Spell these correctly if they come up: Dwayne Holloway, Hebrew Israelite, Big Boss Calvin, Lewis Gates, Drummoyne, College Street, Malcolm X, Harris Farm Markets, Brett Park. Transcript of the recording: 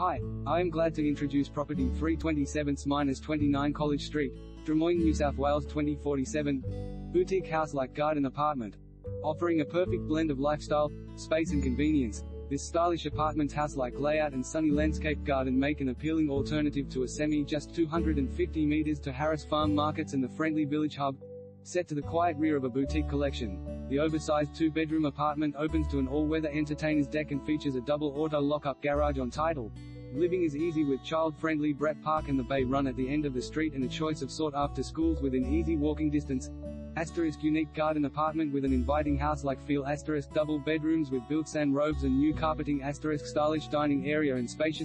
Hi, I am glad to introduce property 327-29 College Street, Drummoyne, New South Wales 2047. Boutique house-like garden apartment. Offering a perfect blend of lifestyle, space and convenience, this stylish apartment house-like layout and sunny landscape garden make an appealing alternative to a semi just 250 metres to Harris Farm Markets and the friendly village hub. Set to the quiet rear of a boutique collection, the oversized two-bedroom apartment opens to an all-weather entertainer's deck and features a double auto lock-up garage on title. Living is easy with child-friendly Brett Park and the Bay Run at the end of the street and a choice of sought-after schools within easy walking distance. * Unique garden apartment with an inviting house-like feel. * Double bedrooms with built-in robes and new carpeting. * Stylish dining area and spacious